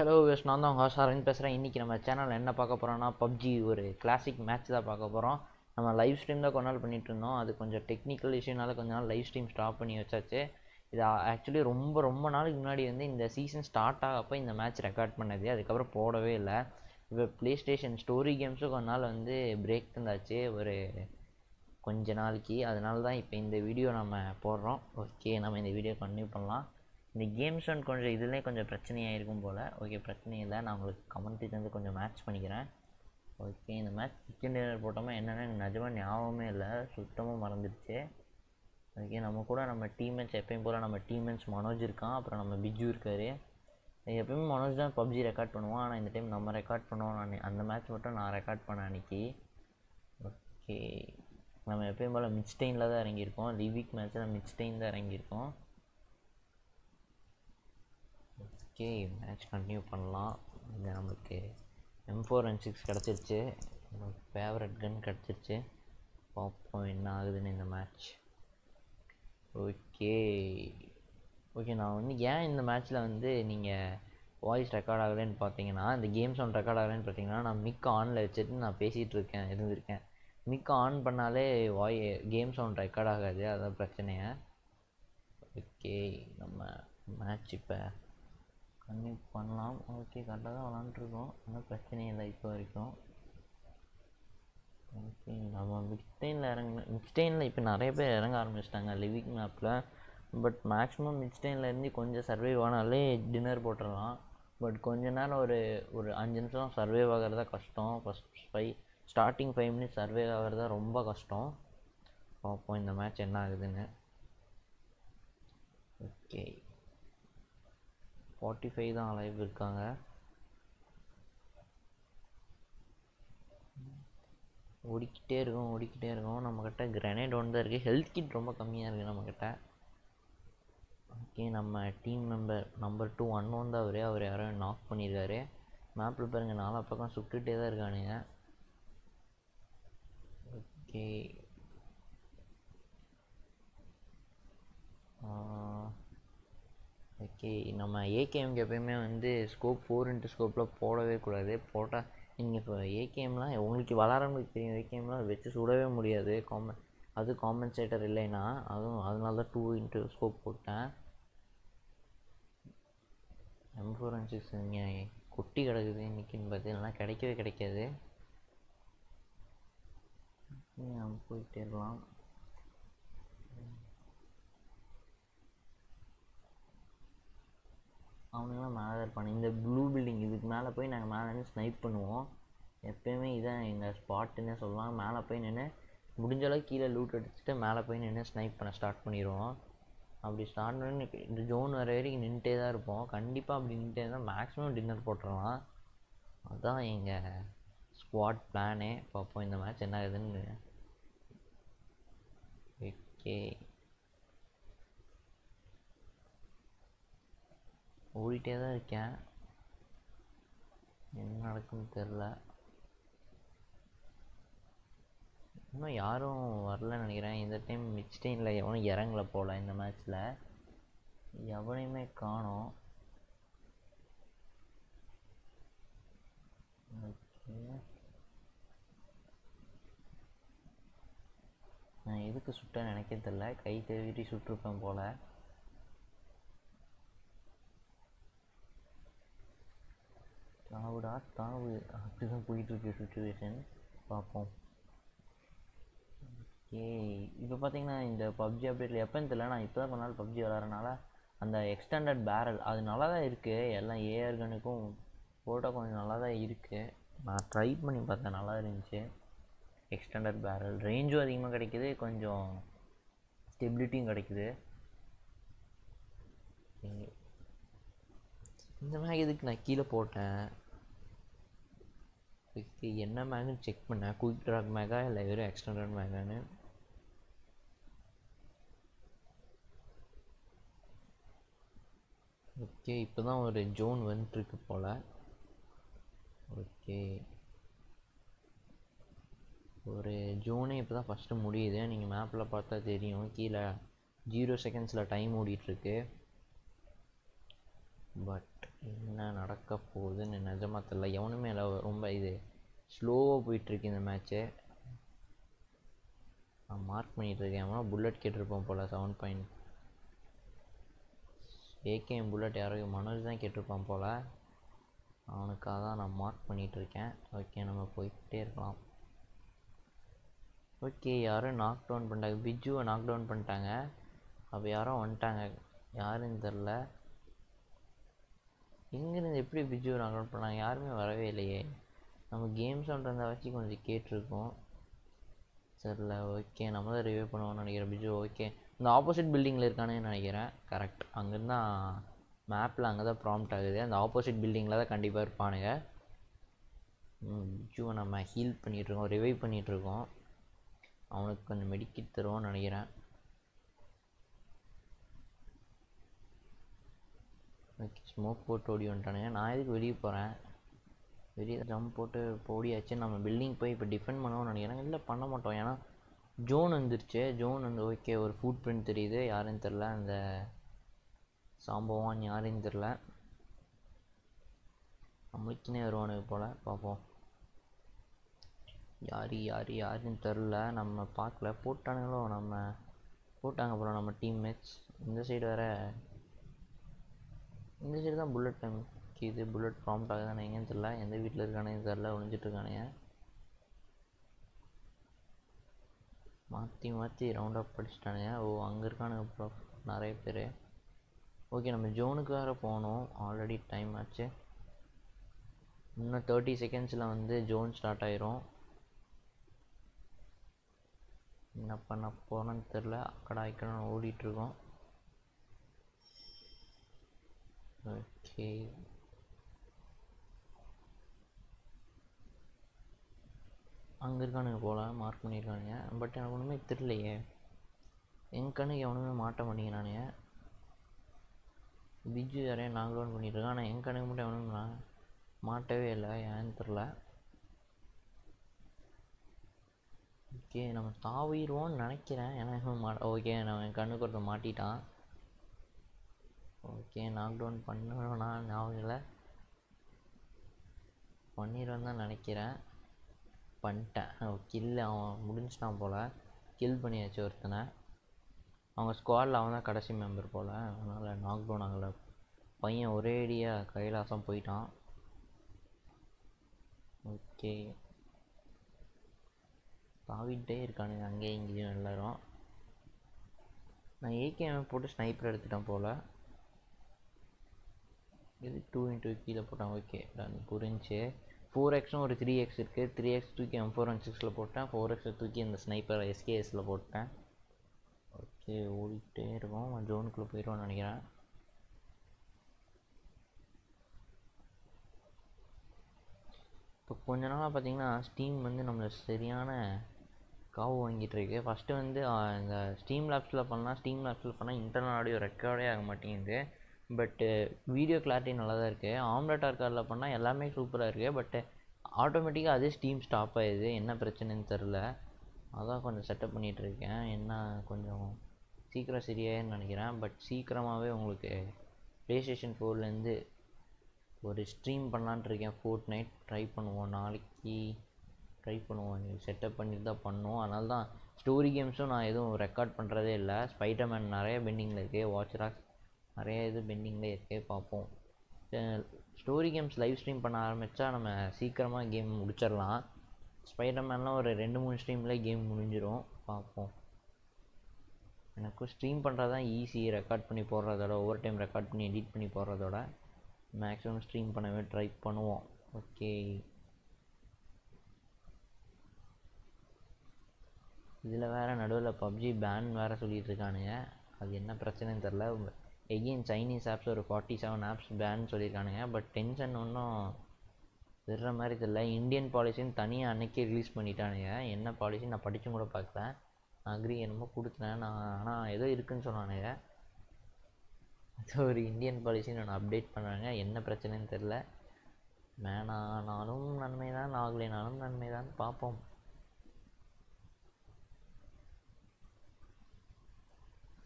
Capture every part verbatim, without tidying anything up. Hello guys, நான் தான் ஹாசாரன் பேசுறேன். இன்னைக்கு நம்ம சேனல்ல என்ன பார்க்க போறோம்னா P U B G ஒரு கிளாசிக் மேட்ச் தான் பார்க்க போறோம். நம்ம லைவ் ஸ்ட்ரீம் தான் கொண்டால் பண்ணிட்டு இருந்தோம். அது கொஞ்சம் டெக்னிக்கல் இஷ்யூனால கொஞ்ச நாள் லைவ் ஸ்ட்ரீம் ஸ்டாப் பண்ணி வச்சாச்சு. இது ஆக்சுவலி ரொம்ப ரொம்ப நாளுக்கு முன்னாடி வந்து இந்த சீசன் ஸ்டார்ட் ஆகப்ப இந்த மேட்ச் ரெக்கார்ட் பண்ணது. அதுக்கப்புறம் போடவே இல்லை. இப்போ PlayStation ஸ்டோரி கேம்ஸும் கொஞ்ச நாள் வந்து பிரேக் தந்தாச்சு ஒரு கொஞ்ச நாளைக்கு. அதனால தான் இப்போ இந்த வீடியோ நம்ம போடுறோம். ஓகே, நம்ம இந்த வீடியோ கண்டினியூ பண்ணலாம். இந்த கேம்ஸ் ஒன்று கொஞ்சம் இதுலேயே கொஞ்சம் பிரச்சனையாக இருக்கும் போல். ஓகே, பிரச்சனை இல்லை. நான் உங்களுக்கு கமெண்ட்டு வந்து கொஞ்சம் மேட்ச் பண்ணிக்கிறேன். ஓகே, இந்த மேட்ச் சிக்கன் டின்னர் போட்டோமா என்னென்னு எனக்கு நிஜமாக ஞாபகமே இல்லை, சுத்தமாக மறந்துடுச்சு. ஓகே, நம்ம கூட நம்ம டீம்மேட்ஸ் எப்பயும் போல் நம்ம டீம்மேட்ஸ் மனோஜ் இருக்கான், அப்புறம் நம்ம பிஜு இருக்கார். எப்பயுமே மனோஜ் தான் பப்ஜி ரெக்கார்ட் பண்ணுவோம், ஆனால் இந்த டைம் நம்ம ரெக்கார்ட் பண்ணுவோம். நான் அந்த மேட்ச் மட்டும் நான் ரெக்கார்ட் பண்ணேன் அன்றைக்கி. ஓகே, நம்ம எப்பயும் போல் மிட்ஸ்டெயினில் தான் இறங்கியிருக்கோம். லிவிக் மேட்ச்சில் மிட்ஸ்டெயின் தான் இறங்கியிருக்கோம். ஓகே, மேட்ச் கண்டினியூ பண்ணலாம். இது நம்மளுக்கு எம் ஃபோர் அண்ட் சிக்ஸ் கிடச்சிருச்சு, நம்மளுக்கு ஃபேவரட் கன் கிடச்சிருச்சு. பார்ப்போம் என்ன ஆகுதுன்னு இந்த மேட்ச். ஓகே ஓகே நான் வந்து ஏன் இந்த மேட்ச்சில் வந்து நீங்கள் வாய்ஸ் ரெக்கார்ட் ஆகலைன்னு பார்த்தீங்கன்னா, இந்த கேம்ஸ் ஒன்று ரெக்கார்ட் ஆகலைன்னு பார்த்தீங்கன்னா, நான் மிக் ஆனில் வச்சுட்டு நான் பேசிகிட்டு இருக்கேன் இருந்திருக்கேன். மிக் ஆன் பண்ணாலே வாய் கேம்ஸ் ஒன்று ரெக்கார்ட் ஆகாது, அதுதான் பிரச்சனையை. ஓகே, நம்ம மேட்ச் இப்போ கண்டினியூ பண்ணலாம். ஓகே, கரெக்டாக தான் விளாண்டுருக்கோம், ஆனால் பிரச்சனையும் இல்லை இப்போ வரைக்கும். ஓகே, நம்ம மிட்ஸ்டெயினில் இறங்கின மிட்ஸ்டெயினில் இப்போ நிறைய பேர் இறங்க ஆரம்பிச்சிட்டாங்க லிவிக் மேப்பில். பட் மேக்ஸிமம் மிட்ஸ்டெயினில் இருந்து கொஞ்சம் சர்வைவ் ஆனாலே டின்னர் போட்டுடலாம். பட் கொஞ்ச நேரம் ஒரு ஒரு அஞ்சு நிமிஷம் சர்வைவ் ஆகிறதா கஷ்டம். First five starting five minutes survive ஆகிறதா ரொம்ப கஷ்டம். பார்ப்போம் இந்த மேட்ச் என்ன ஆகுதுன்னு. ஓகே, ஃபார்ட்டி ஃபைவ் தான் லைவ் இருக்காங்க. ஓடிக்கிட்டே இருக்கோம் ஓடிக்கிட்டே இருக்கோம் நம்மக்கிட்ட கிரனேட் ஒன்று தான் இருக்குது. ஹெல்த் கிட் ரொம்ப கம்மியாக இருக்குது நம்மக்கிட்ட. ஓகே, நம்ம team member number two one one தான் அவரே அவர் யாரும் நாக் பண்ணியிருக்காரு. மேப்பில் பாருங்க, நாலா பக்கம் சுட்டுகிட்டே தான் இருக்கானுங்க. ஓகே, ஓகே நம்ம ஏகேஎம்க்கு எப்போயுமே வந்து ஸ்கோப் ஃபோர் இன்ட்டு ஸ்கோப்பில் போடவே கூடாது. போட்டால் நீங்கள் இப்போ ஏகேஎம்லாம் உங்களுக்கு விளாட்றவங்களுக்கு தெரியும், ஏகேஎம்லாம் வச்சு சுடவே முடியாது. காம அது காம்பன்சேட்டர் இல்லைன்னா அதுவும் அதனால தான் டூ இன்ட்டு ஸ்கோப் போட்டேன். எம் ஃபோர் அண்ட் சிக்ஸ் இங்கே கொட்டி கிடக்குது இன்றைக்கின்னு பார்த்து, இல்லைனா கிடைக்கவே கிடைக்காது. நம்ம போயிட்டே இருக்கலாம். அவனுங்களாம் மேலே தான் இருப்பானு. இந்த ப்ளூ பில்டிங் இதுக்கு மேலே போய் நாங்கள் மேலே நின்று ஸ்னைப் பண்ணுவோம். எப்போயுமே இதான் எங்கள் ஸ்பாட்டுன்னு சொல்லலாம். மேலே போய் நின்று முடிஞ்சளவுக்கு கீழே லூட் அடிச்சுட்டு மேலே போய் நின்று ஸ்னைப் பண்ண ஸ்டார்ட் பண்ணிடுவோம். அப்படி ஸ்டார்ட் பண்ணி இந்த ஜோன் வர வரைக்கும் நின்றுட்டே தான் இருப்போம். கண்டிப்பாக அப்படி நின்றுட்டே தான் மேக்ஸிமம் டின்னர் போட்டுடலாம். அதுதான் எங்கள் ஸ்குவாட் பிளானே. பார்ப்போம் இந்த மேட்ச் என்ன ஆகுதுன்னு. ஓகே, ஓடிட்டே தான் இருக்கேன், என்ன நடக்குன்னு தெரில. இன்னும் யாரும் வரலன்னு நினைக்கிறேன். இந்த டைம் மிட்ஸ்டெயினில் எவனும் இறங்கலை போல இந்த மேட்ச்சில், எவனையுமே காணோம். நான் எதுக்கு சுட்ட நினைக்க தெரில, கை தேவிட்டு சுட்டிருப்பேன் போல். தாவுடா தாவு, அப்படி தான் போயிட்டுருக்கு சுச்சுவேஷன். பார்ப்போம். ஓகே, இப்போ பார்த்தீங்கன்னா இந்த பப்ஜி அப்டேட்டில் எப்போன்னு தெரியல, நான் இப்போ தான் கொஞ்ச நாள் பப்ஜி விளாட்றனால அந்த எக்ஸ்டெண்டட் பேரல் அது நல்லா தான் இருக்குது. எல்லாம் ஏஆர் கனுக்கும் போட்டால் கொஞ்சம் நல்லா தான் இருக்குது. நான் ட்ரை பண்ணி பார்த்தேன், நல்லா இருந்துச்சு. எக்ஸ்டெண்டட் பேரல் ரேஞ்சும் அதிகமாக கிடைக்கிது, கொஞ்சம் ஸ்டெபிலிட்டியும் கிடைக்கிது. இந்த மேக் இதுக்கு நான் கீழே போட்டேன். ஓகே, என்ன மேகுன்னு செக் பண்ணேன், குயிக் ட்ராக் மேகா இல்லை வெறும் எக்ஸ்டெண்டட் மேகான்னு. ஓகே, இப்போ தான் ஒரு ஜோன் வந்துட்டுருக்கு போல். ஓகே, ஒரு ஜோனே இப்போ தான் ஃபஸ்ட்டு முடியுது. நீங்கள் மேப்பில் பார்த்தா தெரியும், கீழே ஜீரோ செகண்ட்ஸில் டைம் ஓடிட்டுருக்கு. பட் என்ன நடக்க போகுதுன்னு நிஜமாக தெரியல. எவனுமே இல்லை, ரொம்ப இது ஸ்லோவாக போயிட்டுருக்கு இந்த மேட்ச்சு. நான் மார்க் பண்ணிகிட்ருக்கேன். எவனா புல்லட் கேட்டிருப்போம் போல். செவன் பாயிண்ட் ஏகேஎம் புல்லட் யாரோ மனோஜ் தான் கேட்டிருப்பான் போல். அவனுக்காக தான் நான் மார்க் பண்ணிகிட்ருக்கேன். ஓகே, நம்ம போய்கிட்டே இருக்கலாம். ஓகே, யாரும் நாக் டவுன் பண்ணிட்டாங்க. பிஜுவை நாக் டவுன் பண்ணிட்டாங்க. அப்போ யாரும் வந்துட்டாங்க, யாருன்னு தெரில. எங்கேருந்து எப்படி பிஜுவை நாக் டவுன் பண்ணாங்க? யாருமே வரவே இல்லையே. நம்ம கேம்ஸ் ஒன்றதை வச்சு கொஞ்சம் கேட்டிருக்கோம் தெரில. ஓகே, நம்ம தான் ரிவ்யூ பண்ணுவோம்னு நினைக்கிறேன். பிஜு ஓகே, இந்த ஆப்போசிட் பில்டிங்கில் இருக்கானே நினைக்கிறேன். கரெக்ட், அங்கேருந்தா மேப்பில் அங்கே தான் ப்ராம்ப்ட் ஆகுது. அந்த ஆப்போசிட் பில்டிங்கில் தான் கண்டிப்பாக இருப்பானுங்க. பிஜுவை நம்ம ஹீல் பண்ணிகிட்ருக்கோம், ரிவைவ் பண்ணிகிட்ருக்கோம். அவனுக்கு கொஞ்சம் மெடிக்கிட் தருவோம்னு நினைக்கிறேன். ஓகே, ஸ்மோக் போட்டு ஓடி வந்துட்டானுங்க. நான் எதுக்கு வெளியே போகிறேன்? வெளியே ஜம்ப் போட்டு இப்போ ஓடியாச்சு. நம்ம பில்டிங் போய் இப்போ டிஃபெண்ட் பண்ணுவோம்னு நினைக்கிறேன். இல்லை, பண்ண மாட்டோம். ஏன்னா ஜோன் வந்துருச்சு. ஜோன் வந்து ஓகே, ஒரு ஃபுட் பிரிண்ட் தெரியுது. யாருன்னு தெரில, அந்த சாம்பவான் யாருன்னு தெரில. நம்மளுக்குன்னே வருவானுக்கு போல். பார்ப்போம் யார் யார் யாருன்னு தெரில. நம்ம பார்க்கல போட்டானுங்களோ. நம்ம போட்டாங்க போல நம்ம டீம் மேட்ச். இந்த சைடு வேற, இந்த சைடு தான் புல்லட் டைம்க்கு புல்லட் ப்ராம்ப்ட் ஆகுதானே எங்கேன்னு தெரில. எந்த வீட்டில் இருக்கானுங்க தெரில, ஒழிஞ்சிட்ருக்கானுங்க. மாற்றி மாற்றி ரவுண்டாக படிச்சுட்டானுங்க. ஓ, அங்கே இருக்கானுங்க நிறைய பேர். ஓகே, நம்ம ஜோனுக்கு வேறு போகணும். ஆல்ரெடி டைம் ஆச்சு. இன்னும் தேர்ட்டி செகண்ட்ஸில் வந்து ஜோன் ஸ்டார்ட் ஆயிரும். என்ன பண்ண போகிறோன்னு தெரில. அக்கடா இக்கடான்னு ஓடிட்டுருக்கோம். ஓகே, அங்கே இருக்கானுங்க போல, மார்க் பண்ணியிருக்கானுங்க. பட் எனக்கு ஒன்றுமே தெரிலையே. என் கண்ணுக்கு எவனுமே மாட்ட மாட்டேங்கிறானுங்க. பிஜு யாரையும் நாக் டவுன் பண்ணிகிட்ருக்கேன். ஆனால் என் கண்ணுக்கு மட்டும் எவனுமே மாட்டவே இல்லை. ஏன்னு தெரில. ஓகே, நம்ம தாவிடுவோம்னு நினைக்கிறேன். ஏன்னா மா ஓகே, நம்ம என் கண்ணுக்கு ஒருத்த மாட்டிட்டான். ஓகே, நாக் டவுன் பண்ணணும்னா ஞாபகம் இல்லை, பண்ணிடுவேன் தான் நினைக்கிறேன். பண்ணிட்டேன். கில் அவன் முடிஞ்சிட்டான் போல். கில் பண்ணியாச்சு ஒருத்தனை. அவங்க ஸ்குவாடில் அவன் தான் கடைசி மெம்பர் போல். அதனால் நாக் டவுன் ஆகலை. பையன் ஒரேடியாக கைலாசம் போயிட்டான். ஓகே, தாவிட்டே இருக்கானுங்க அங்கேயும் இங்கேயும் எல்லோரும். நான் ஏகேஎம் போட்டு ஸ்னைப்பர் எடுத்துட்டேன் போல். இது டூ இன்ட்டு கீழே போட்டேன். ஓகே, அது புரிஞ்சு. ஃபோர் எக்ஸும் ஒரு த்ரீ எக்ஸ் இருக்குது. த்ரீ எக்ஸ் தூக்கி எம் ஃபோர் ஒன் சிக்ஸில் போட்டேன். ஃபோர் எக்ஸை தூக்கி இந்த ஸ்னைப்பர் எஸ்கேஎஸில் போட்டேன். ஓகே, ஓடிக்கிட்டே இருக்கும். நான் ஜோனுக்குள்ளே போயிடுவான்னு நினைக்கிறேன். இப்போ கொஞ்ச நாளாக பார்த்திங்கன்னா ஸ்டீம் வந்து நம்மளை சரியான காவு வாங்கிட்டுருக்கு. ஃபஸ்ட்டு வந்து இந்த ஸ்டீம் லேப்ஸில் பண்ணால் ஸ்டீம் லேப்ஸில் பண்ணால் இன்டர்னல் ஆடியோ ரெக்கார்டே ஆக மாட்டேங்குது. பட்டு வீடியோ கிளாரிட்டி நல்லா தான் இருக்குது. ஆம்லெட்டார் கார்டில் பண்ணால் எல்லாமே சூப்பராக இருக்குது. பட்டு ஆட்டோமேட்டிக்காக அதே ஸ்டீம் ஸ்டாப் ஆகிடுது. என்ன பிரச்சனைன்னு தெரில. அதான் கொஞ்சம் செட்டப் பண்ணிகிட்ருக்கேன். என்ன கொஞ்சம் சீக்கிரம் சரியாயின்னு நினைக்கிறேன். பட் சீக்கிரமாகவே உங்களுக்கு PlayStation ஃபோர்லேருந்து ஒரு ஸ்ட்ரீம் பண்ணலான்ட்டு இருக்கேன். ஃபோர்ட் நைட் ட்ரை பண்ணுவோம், நாளைக்கு ட்ரை பண்ணுவோம். செட்டப் பண்ணிட்டு தான் பண்ணுவோம். அதனால தான் ஸ்டோரி கேம்ஸும் நான் எதுவும் ரெக்கார்ட் பண்ணுறதே இல்லை. ஸ்பைடர்மேன் நிறைய பெண்டிங்கில் இருக்குது. வாட்ச்ராக்ஸ் நிறைய இது பெண்டிங்கில் இருக்குது. பார்ப்போம். ஸ்டோரி கேம்ஸ் லைவ் ஸ்ட்ரீம் பண்ண ஆரம்பித்தா நம்ம சீக்கிரமாக கேம் முடிச்சிடலாம். ஸ்பைடர்மேன்லாம் ஒரு ரெண்டு மூணு ஸ்ட்ரீம்லேயே கேம் முடிஞ்சிடும். பார்ப்போம். எனக்கும் ஸ்ட்ரீம் பண்ணுறது தான் ஈஸி. ரெக்கார்ட் பண்ணி போடுறதோட, ஒவ்வொரு டைம் ரெக்கார்ட் பண்ணி எடிட் பண்ணி போடுறதோட மேக்ஸிமம் ஸ்ட்ரீம் பண்ணவே ட்ரை பண்ணுவோம். ஓகே, இதில் வேறு நடுவில் பப்ஜி பேன் வேறு சொல்லிகிட்டு இருக்கானுங்க. அது என்ன பிரச்சனைன்னு தெரில. எகெயின் சைனீஸ் ஆப்ஸ் ஒரு ஃபார்ட்டி செவன் ஆப்ஸ் பேன் சொல்லியிருக்கானுங்க. பட் டென்ஷன் ஒன்றும் விடுற மாதிரி தெரில. இந்தியன் பாலிசின்னு தனியாக அன்றைக்கே ரிலீஸ் பண்ணிட்டானுங்க. என்ன பாலிசி நான் படித்தும் கூட பார்க்கல. நான் அக்ரி என்னமோ கொடுத்தேன் நான். ஆனால் ஏதோ இருக்குதுன்னு சொன்னானுங்க. அது ஒரு இந்தியன் பாலிசின்னு ஒன்று அப்டேட் பண்ணுறாங்க. என்ன பிரச்சனைன்னு தெரில. வேணானாலும் நன்மை தான், ஆகலைனாலும் நன்மை தான். பார்ப்போம்.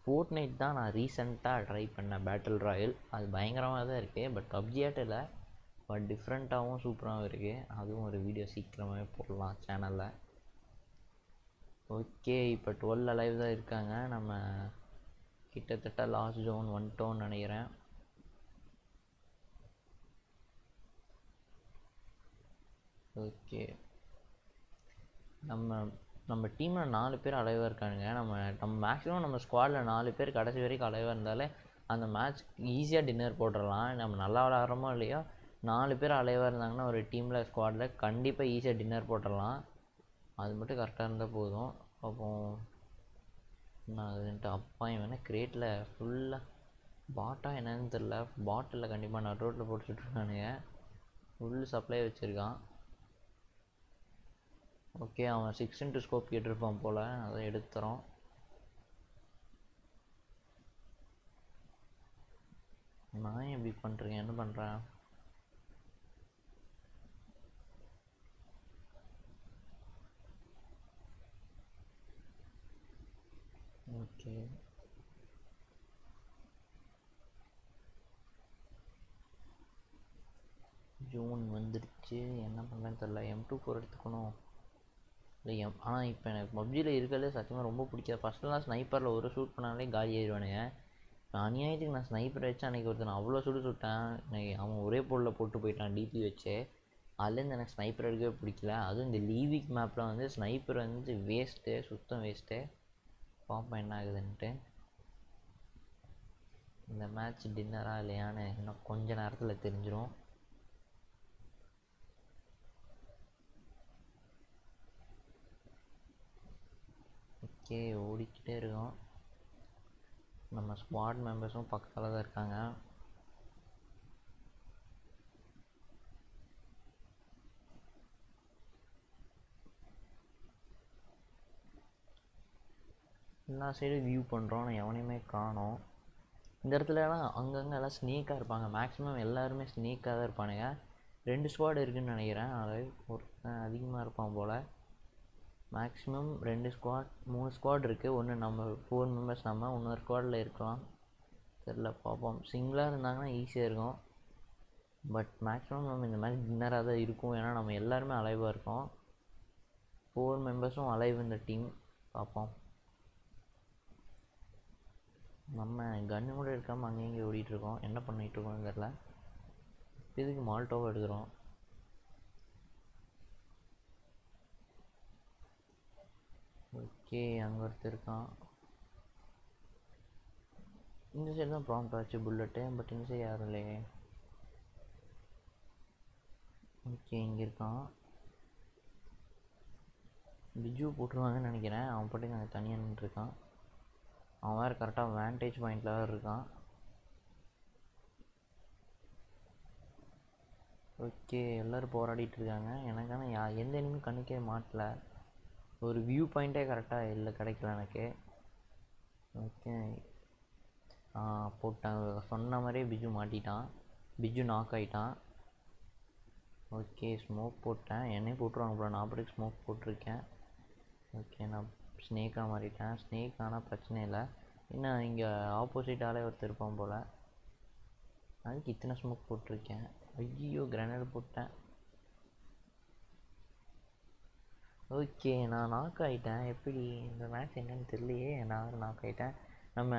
Fortnite தான் நான் ரீசெண்டாக ட்ரை பண்ணேன் பேட்டில் ராயல். அது பயங்கரமாக தான் இருக்குது. பட் பப்ஜியாட்ட இல்லை, பட் டிஃப்ரெண்ட்டாகவும் சூப்பராகவும் இருக்குது. அதுவும் ஒரு வீடியோ சீக்கிரமாகவே போடலாம் சேனலில். ஓகே, இப்போ டுவெல் லைவ் தான் இருக்காங்க. நம்ம கிட்டத்தட்ட லாஸ்ட் ஜோன் ஒன் டோன்னு நினைக்கிறேன். ஓகே, நம்ம நம்ம டீமில் நாலு பேர் அலைவாக இருக்கானுங்க. நம்ம நம்ம மேக்ஸிமம் நம்ம ஸ்குவாடில் நாலு பேர் கடைசி வரைக்கும் அலைவாக இருந்தாலே அந்த மேட்ச் ஈஸியாக டின்னர் போட்டுடலாம். நம்ம நல்லா விளையாடுறோமோ இல்லையோ, நாலு பேர் அலைவாக இருந்தாங்கன்னா ஒரு டீமில் ஸ்குவாடில் கண்டிப்பாக ஈஸியாக டின்னர் போட்டுடலாம். அது மட்டும் கரெக்டாக இருந்தால் போதும். அப்போ நான் அதுன்ட்டு அப்பாயும் வேணால் கிரேட்டில் ஃபுல்லாக பாட்டாக என்னன்னு தெரில, பாட்டிலில் கண்டிப்பாக நான் ரோட்டில் போட்டுட்ருக்கானுங்க. ஃபுல் சப்ளை வச்சுருக்கான். ஓகே, அவன் சிக்ஸ் இன்ட்டு ஸ்கோப் கேட்டிருப்பான் போல், அதை எடுத்துறோம். நான் எப்படி பண்ணுறேன், என்ன பண்ணுறேன்? ஓகே, ஜூன் வந்துடுச்சு. என்ன பண்ணுறேன்னு தெரில. எம் டூ ஃபோர் எடுத்துக்கணும் இல்லை எம் ஆனால் இப்போ எனக்கு பப்ஜியில் இருக்கிறது சத்தியமாக ரொம்ப பிடிக்காது. ஃபஸ்ட்டெல்லாம் ஸ்னைப்பரில் ஒரு ஷூட் பண்ணாலே காலி ஆயிடுவானுங்க. நான் அநியாயத்துக்கு நான் ஸ்னைப்பர் வச்சு அன்றைக்கி ஒருத்தன் அவ்வளோ சுடு சுட்டேன். இன்னைக்கு அவன் ஒரே பொருளில் போட்டு போயிட்டான் டிபி வச்சு. அதுலேருந்து எனக்கு ஸ்னைப்பர் எடுக்கவே பிடிக்கல. அதுவும் இந்த லீவிக் மேப்பில் வந்து ஸ்னைப்பர் வந்து வேஸ்ட்டு, சுத்தம் வேஸ்ட்டு. பாப்பா என்ன ஆகுதுன்ட்டு. இந்த மேட்ச் டின்னராக இல்லையான்னு இன்னும் கொஞ்ச நேரத்தில் தெரிஞ்சிடும். ஓகே, ஓடிக்கிட்டே இருக்கோம். நம்ம ஸ்குவாட் மெம்பர்ஸும் பக்கத்தில் தான் இருக்காங்க. எல்லா சைடும் வியூ பண்ணுறோம், நான் எவனையுமே காணோம். இந்த இடத்துலலாம் அங்கங்கே எல்லாம் ஸ்னேக்காக இருப்பாங்க. மேக்ஸிமம் எல்லாருமே ஸ்னேக்காக தான் இருப்பானுங்க. ரெண்டு ஸ்குவாட் இருக்குதுன்னு நினைக்கிறேன். அது ஒருத்தன் அதிகமாக இருப்பான் போல். மேக்ஸிமம் ரெண்டு ஸ்குவாட் மூணு ஸ்குவாட் இருக்குது. ஒன்று நம்ம ஃபோர் மெம்பர்ஸ், நம்ம இன்னொரு ஸ்குவாடில் இருக்கலாம் தெரில, பார்ப்போம். சிங்கிளாக இருந்தாங்கன்னா ஈஸியாக இருக்கும். பட் மேக்ஸிமம் நம்ம இந்த மாதிரி டின்னராக தான் இருக்கும். ஏன்னா நம்ம எல்லாருமே அலைவாக இருக்கோம். ஃபோர் மெம்பர்ஸும் அலைவ் இந்த டீம். பார்ப்போம். நம்ம கன்னு கூட இருக்காமல் அங்கேயும் ஓடிட்டுருக்கோம். என்ன பண்ணிகிட்ருக்கோம்னு தெரில. இதுக்கு மால்டோவாக எடுக்கிறோம். ஓகே, அங்கே ஒருத்தர் இருக்கான். இந்த சைடு தான் ப்ராம்ப்ட் ஆச்சு புல்லட்டு. பட் இந்த சைடு யாரும் இல்லையே. ஓகே, இங்கே இருக்கான். பிஜு போட்டுருவாங்கன்னு நினைக்கிறேன். அவன் பாட்டுக்கு அங்கே தனியாக நின்றுருக்கான். அவன் வேறு கரெக்டாக வேண்டேஜ் பாயிண்டில் வேறு இருக்கான். ஓகே, எல்லோரும் போராடிட்டு இருக்காங்க. எனக்கான யா எந்த எனிமையும் கண்ணுக்கே மாட்டல. ஒரு வியூ பாயிண்ட்டே கரெக்டாக இல்லை, கிடைக்கல எனக்கு. ஓகே, போட்டாங்க சொன்ன மாதிரியே. பிஜு மாட்டிட்டான். பிஜு நாக் ஆகிட்டான். ஓகே, ஸ்மோக் போட்டேன். என்னையும் போட்டுருவாங்க போல. நான் அப்படிக்கு ஸ்மோக் போட்டிருக்கேன். ஓகே, நான் ஸ்னேக்காக மாறிட்டேன். ஸ்னேக் ஆனால் பிரச்சனை இல்லை. இன்னும் இங்கே ஆப்போசிட்டாலே ஒருத்தர் இருப்பான் போல். அதுக்கு இத்தனை ஸ்மோக் போட்டிருக்கேன். ஐயோ, கிரனேட் போட்டேன். ஓகே, நான் நாக் ஆகிட்டேன். எப்படி இந்த மேட்ச் என்னன்னு தெரியலையே, நான் நாக் ஆகிட்டேன். நம்ம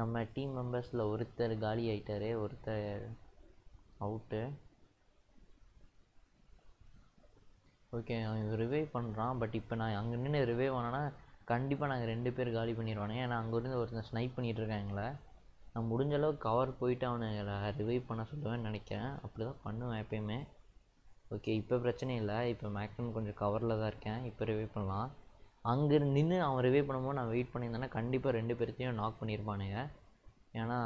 நம்ம டீம் மெம்பர்ஸில் ஒருத்தர் காலி ஆகிட்டார், ஒருத்தர் அவுட்டு. ஓகே, அவன் ரிவைவ் பண்ணுறான். பட் இப்போ நான் அங்கே நின்று ரிவைவ் ஆனேன்னா கண்டிப்பாக நாங்கள் ரெண்டு பேர் காலி பண்ணிடுவானே. ஏன்னா அங்கேருந்து ஒருத்தர் ஸ்னைப் பண்ணிகிட்ருக்காங்களே. நான் முடிஞ்சளவுக்கு கவர் போயிட்டு அவனை ரிவைவ் பண்ண சொல்லுவேன்னு நினைக்கிறேன். அப்படி தான் பண்ணுவேன் எப்பயுமே. ஓகே, இப்போ பிரச்சனை இல்லை. இப்போ மேக்ஸிமம் கொஞ்சம் கவரில் தான் இருக்கேன். இப்போ ரிவே பண்ணலாம். அங்கே நின்று அவன் ரிவே பண்ணும்போது நான் வெயிட் பண்ணியிருந்தேன்னா கண்டிப்பாக ரெண்டு பேர்த்தையும் நாக் பண்ணியிருப்பானுங்க. ஏன்னா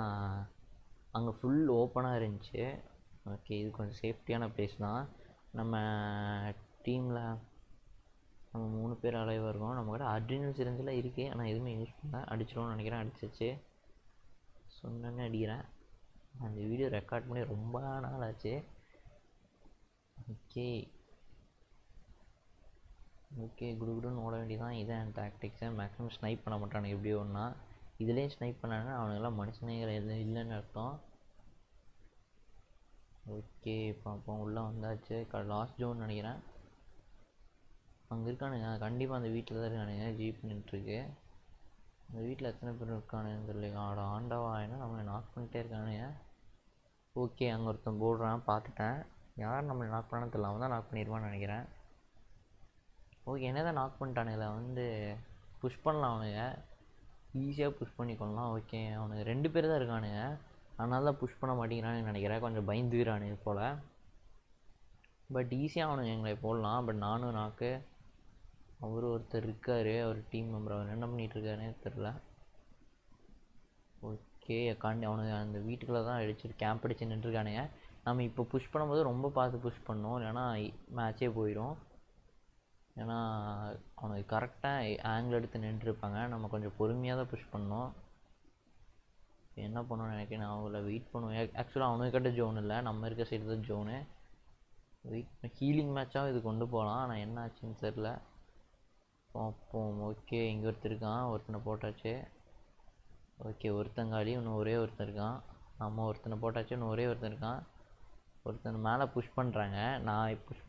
அங்கே ஃபுல் ஓப்பனாக இருந்துச்சு. ஓகே, இது கொஞ்சம் சேஃப்டியான பிளேஸ் தான். நம்ம டீமில் நம்ம மூணு பேர் அலைவாக இருக்கோம். நம்ம கூட அட்ரினல் சிரஞ்செல்லாம் இருக்குது. ஆனால் எதுவுமே யூஸ் பண்ணல. அடிச்சிடும்னு நினைக்கிறேன். அடிச்சிச்சு சொன்னேன்னு அடிக்கிறேன். அந்த வீடியோ ரெக்கார்ட் பண்ணி ரொம்ப நாள் ஆச்சு. ஓகே ஓகே குடு குடுன்னு ஓட வேண்டியதான். இதான் என் டாக்டிக்ஸை. மேக்ஸிமம் ஸ்னைப் பண்ண மாட்டானு எப்படி ஒன்றா. இதுலயே ஸ்னைப் பண்ணானே அவங்கள மனுஷனேங்கற இல்லன்னு அர்த்தம். ஓகே பாப்போம் உள்ள வந்தாச்சு. லாஸ்ட் ஜோன் நினைக்கிறேன் அங்க இருக்கானுங்க. கண்டிப்பா அந்த வீட்ல தான் இருக்கானுங்க. ஜீப் நின்னுட்டு இருக்கு. அந்த வீட்ல எத்தனை பேர் இருக்கானுங்கன்னு தெரியல. ஆட ஆண்டவா என்ன நம்ம நாக் பண்ணிட்டே இருக்கானுங்க. ஓகே அங்க ஒருத்தன் போடுறான் பார்த்துட்டேன். யார் நம்ம நாக் பண்ணான்னு தெரியல. அவன் தான் நாக் பண்ணிடுவான்னு நினைக்கிறேன். ஓகே என்ன தான் நாக் பண்ணிட்டானுங்கள வந்து புஷ் பண்ணலாம். அவனுங்க ஈஸியாக புஷ் பண்ணிக்கொள்ளலாம். ஓகே அவனுக்கு ரெண்டு பேர் தான் இருக்கானுங்க. அதனால தான் புஷ் பண்ண மாட்டேங்கிறான்னு நினைக்கிறேன். கொஞ்சம் பயந்துக்கிறானுங்க போல். பட் ஈஸியாக அவனுங்க எங்களை போடலாம். பட் நானும் நாக்கு அவர் ஒருத்தர் இருக்கார். Our team member. அவர் என்ன பண்ணிகிட்ருக்காருனே தெரில. ஓகே காண்டி அவனுக்கு அந்த வீட்டுக்குள்ளே தான் அடிச்சு கேம்ப் அடிச்சு நின்றுருக்கானுங்க. நம்ம இப்போ புஷ் பண்ணும்போது ரொம்ப பார்த்து புஷ் பண்ணோம். இல்லைன்னா மேட்ச்சே போயிடும். ஏன்னா அவனுக்கு கரெக்டாக ஆங்கிள் எடுத்து நின்றுருப்பாங்க. நம்ம கொஞ்சம் பொறுமையாக தான் புஷ் பண்ணோம். என்ன பண்ணுவோன்னு நினைக்கிறேன். அவங்கள வெயிட் பண்ணுவேன். ஆக்சுவலாக அவனுக்கு கிட்ட ஜோன் இல்லை. நம்ம இருக்க சைடு தான் ஜோனு. வெயிட் ஹீலிங் மேட்சாகவும் இது கொண்டு போகலாம். ஆனால் என்ன ஆச்சுன்னு தெரில. பார்ப்போம். ஓகே இங்கே ஒருத்தருக்கான். ஒருத்தனை போட்டாச்சு. ஓகே ஒருத்தங்காலி இன்னும் ஒரே ஒருத்தன் இருக்கான். நம்ம ஒருத்தனை போட்டாச்சு. இன்னும் ஒரே ஒருத்தன் இருக்கான். ஒருத்தன் மேலே புஷ் பண்ணுறாங்க. நான் புஷ்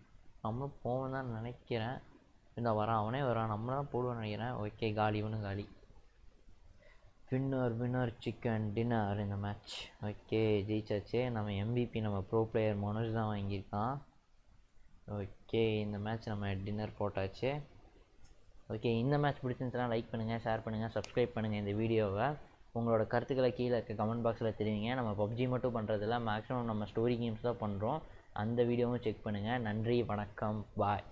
நம்மளும் போவேன் தான் நினைக்கிறேன். இந்த வரான் அவனே வரான். நம்மள தான் போடுவான்னு நினைக்கிறேன். ஓகே காலி இவனும் காலி. வின்னர் வின்னர் சிக்கன் டின்னர் இந்த மேட்ச். ஓகே ஜெயிச்சாச்சு. நம்ம எம்விபி நம்ம ப்ரோ பிளேயர் மனோஜ் தான் வாங்கியிருக்கான். ஓகே இந்த மேட்ச் நம்ம டின்னர் போட்டாச்சு. ஓகே இந்த மேட்ச் பிடிச்சிருந்துச்சுன்னா லைக் பண்ணுங்கள், ஷேர் பண்ணுங்கள், சப்ஸ்கிரைப் பண்ணுங்கள். இந்த வீடியோவை உங்களோட கருத்துக்களை கீழே இருக்க கமெண்ட் பாக்ஸில் தெரிவிங்க. நம்ம பப்ஜி மட்டும் பண்ணுறதில்ல. மேக்ஸிமம் நம்ம ஸ்டோரி கேம்ஸ் தான் பண்ணுறோம். அந்த வீடியோவும் செக் பண்ணுங்கள். நன்றி, வணக்கம், பாய்.